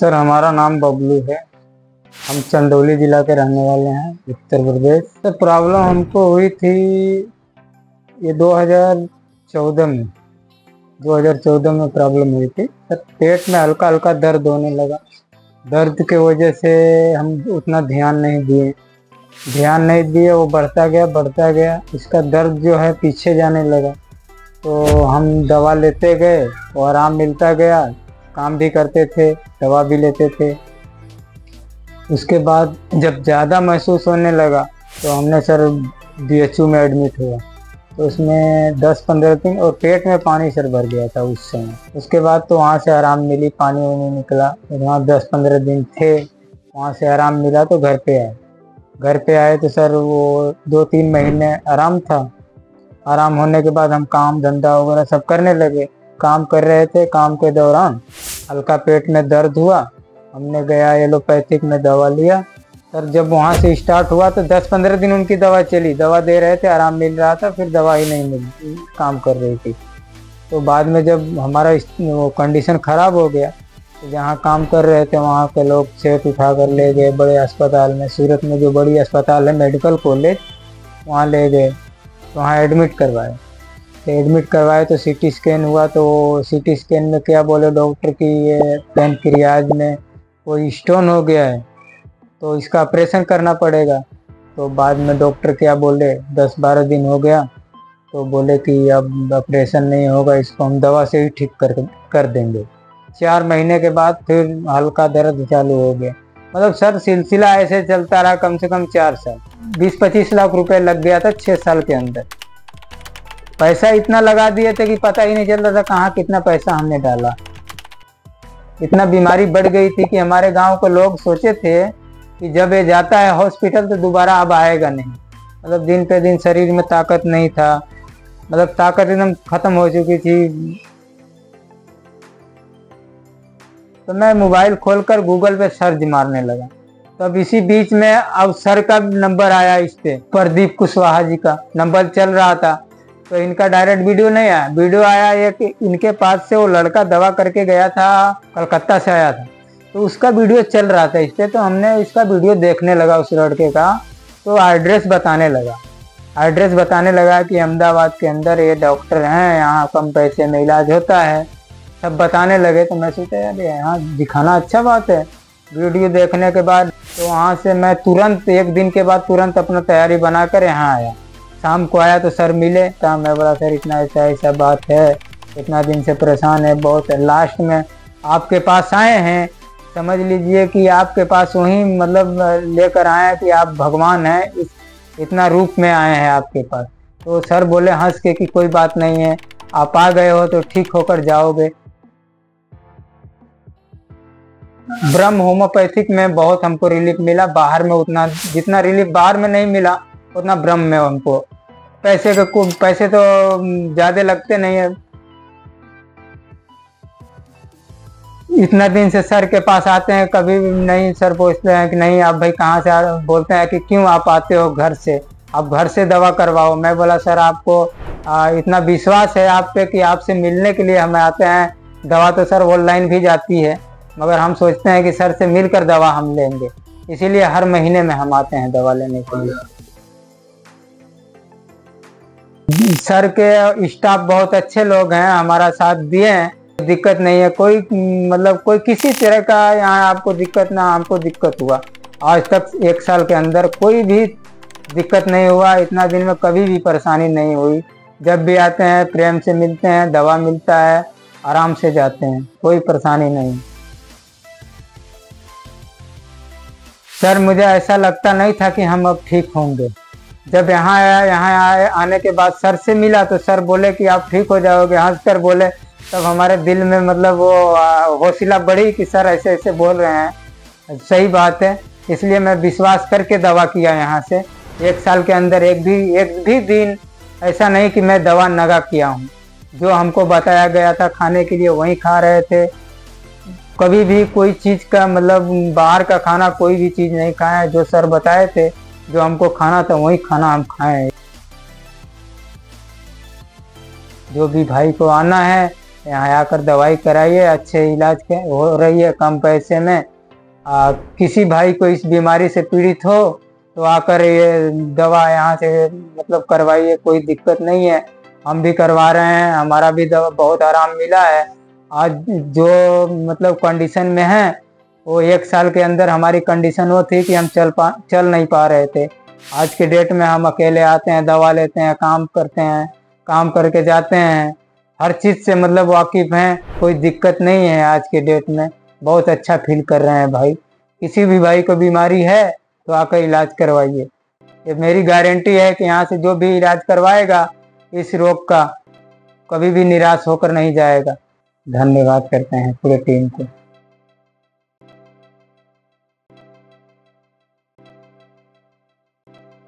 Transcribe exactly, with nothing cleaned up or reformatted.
Sir हमारा नाम बबलू है, हम चंदौली जिला के रहने वाले हैं, उत्तर प्रदेश। सर प्रॉब्लम हमको हुई थी ये दो हज़ार चौदह में दो हज़ार चौदह में प्रॉब्लम हुई थी। सर पेट में हल्का हल्का दर्द होने लगा, दर्द के वजह से हम उतना ध्यान नहीं दिए ध्यान नहीं दिए वो बढ़ता गया बढ़ता गया, इसका दर्द जो है पीछे जाने लगा। तो हम दवा लेते गए और आराम मिलता गया, काम भी करते थे, दवा भी लेते थे। उसके बाद जब ज़्यादा महसूस होने लगा तो हमने सर बी एच यू में एडमिट हुआ। तो उसमें दस पंद्रह दिन और पेट में पानी सर भर गया था उस समय। उसके बाद तो वहाँ से आराम मिली, पानी वानी निकला, वहाँ दस पंद्रह दिन थे, वहाँ से आराम मिला तो घर पे आए। घर पे आए तो सर वो दो तीन महीने आराम था। आराम होने के बाद हम काम धंधा वगैरह सब करने लगे। काम कर रहे थे, काम के दौरान हल्का पेट में दर्द हुआ, हमने गया एलोपैथिक में दवा लिया। सर जब वहाँ से स्टार्ट हुआ तो दस पंद्रह दिन उनकी दवा चली, दवा दे रहे थे, आराम मिल रहा था, फिर दवा ही नहीं मिली, काम कर रही थी। तो बाद में जब हमारा वो कंडीशन ख़राब हो गया तो जहाँ काम कर रहे थे वहाँ के लोग सेठ उठा कर ले गए बड़े अस्पताल में, सूरत में जो बड़ी अस्पताल है मेडिकल कॉलेज, वहाँ ले गए, वहाँ एडमिट करवाए। तो एडमिट करवाए तो सी टी स्कैन हुआ, तो सी टी स्कैन में क्या बोले डॉक्टर कि ये पैनक्रियाज में कोई स्टोन हो गया है, तो इसका ऑपरेशन करना पड़ेगा। तो बाद में डॉक्टर क्या बोले, दस बारह दिन हो गया तो बोले कि अब ऑपरेशन नहीं होगा, इसको हम दवा से ही ठीक कर कर देंगे। चार महीने के बाद फिर हल्का दर्द चालू हो गया। मतलब सर सिलसिला ऐसे चलता रहा कम से कम चार साल, बीस पच्चीस लाख रुपए लग गया था छः साल के अंदर। पैसा इतना लगा दिए थे कि पता ही नहीं चल रहा था कहाँ कितना पैसा हमने डाला। इतना बीमारी बढ़ गई थी कि हमारे गांव के लोग सोचे थे कि जब ये जाता है हॉस्पिटल तो दोबारा अब आएगा नहीं। मतलब दिन पे दिन शरीर में ताकत नहीं था, मतलब ताकत एकदम खत्म हो चुकी थी। तो मैं मोबाइल खोलकर गूगल पे सर्च मारने लगा। तब इसी बीच में अब सर का नंबर आया, इस पे प्रदीप कुशवाहा जी का नंबर चल रहा था, तो इनका डायरेक्ट वीडियो नहीं आया। वीडियो आया ये कि इनके पास से वो लड़का दवा करके गया था, कलकत्ता से आया था, तो उसका वीडियो चल रहा था इस पर। तो हमने इसका वीडियो देखने लगा उस लड़के का, तो एड्रेस बताने लगा एड्रेस बताने लगा कि अहमदाबाद के अंदर ये डॉक्टर हैं, यहाँ कम पैसे में इलाज होता है, सब बताने लगे। तो मैं सोचा यार यहाँ दिखाना अच्छा बात है। वीडियो देखने के बाद तो वहाँ से मैं तुरंत एक दिन के बाद तुरंत अपना तैयारी बना कर यहाँ आया। शाम को आया तो सर मिले, तो मैं बोला सर इतना ऐसा ऐसा बात है, इतना दिन से परेशान है बहुत है, लास्ट में आपके पास आए हैं, समझ लीजिए कि आपके पास वही मतलब लेकर आए हैं कि आप भगवान हैं, इतना रूप में आए हैं आपके पास। तो सर बोले हंस के कि कोई बात नहीं है, आप आ गए हो तो ठीक होकर जाओगे। ब्रह्म होम्योपैथिक में बहुत हमको रिलीफ मिला, बाहर में उतना जितना रिलीफ बाहर में नहीं मिला उतना ब्रह्म में हमको। पैसे का पैसे तो ज़्यादा लगते नहीं है। इतना दिन से सर के पास आते हैं, कभी नहीं सर पूछते हैं कि नहीं आप भाई कहाँ से आ, बोलते हैं कि क्यों आप आते हो घर से, आप घर से दवा करवाओ। मैं बोला सर आपको आ, इतना विश्वास है आप पे कि आपसे मिलने के लिए हम आते हैं। दवा तो सर ऑनलाइन भी जाती है, मगर हम सोचते हैं कि सर से मिलकर दवा हम लेंगे, इसीलिए हर महीने में हम आते हैं दवा लेने के लिए। सर के स्टाफ बहुत अच्छे लोग हैं, हमारा साथ दिए हैं, दिक्कत नहीं है कोई, मतलब कोई किसी तरह का यहाँ आपको दिक्कत ना हमको दिक्कत हुआ। आज तक एक साल के अंदर कोई भी दिक्कत नहीं हुआ, इतना दिन में कभी भी परेशानी नहीं हुई। जब भी आते हैं प्रेम से मिलते हैं, दवा मिलता है, आराम से जाते हैं, कोई परेशानी नहीं। सर मुझे ऐसा लगता नहीं था कि हम अब ठीक होंगे। जब यहाँ आया यहाँ आए आने के बाद सर से मिला तो सर बोले कि आप ठीक हो जाओगे, हंस कर बोले। तब हमारे दिल में मतलब वो हौसला बढ़ी कि सर ऐसे ऐसे बोल रहे हैं, सही बात है। इसलिए मैं विश्वास करके दवा किया यहाँ से। एक साल के अंदर एक भी एक भी दिन ऐसा नहीं कि मैं दवा नगा किया हूँ। जो हमको बताया गया था खाने के लिए वहीं खा रहे थे, कभी भी कोई चीज़ का मतलब बाहर का खाना कोई भी चीज़ नहीं खाया। जो सर बताए थे जो हमको खाना था वही खाना हम खाएं। जो भी भाई को आना है यहाँ आकर दवाई कराइए, अच्छे इलाज के हो रही है कम पैसे में। आ, किसी भाई को इस बीमारी से पीड़ित हो तो आकर ये दवा यहाँ से मतलब करवाइए, कोई दिक्कत नहीं है। हम भी करवा रहे हैं, हमारा भी दवा बहुत आराम मिला है। आज जो मतलब कंडीशन में है वो एक साल के अंदर हमारी कंडीशन वो थी कि हम चल पा चल नहीं पा रहे थे। आज के डेट में हम अकेले आते हैं, दवा लेते हैं, काम करते हैं, काम करके जाते हैं, हर चीज़ से मतलब वाकिफ़ हैं, कोई दिक्कत नहीं है। आज के डेट में बहुत अच्छा फील कर रहे हैं भाई। किसी भी भाई को बीमारी है तो आकर इलाज करवाइए। ये मेरी गारंटी है कि यहाँ से जो भी इलाज करवाएगा इस रोग का कभी भी निराश होकर नहीं जाएगा। धन्यवाद करते हैं पूरे टीम को।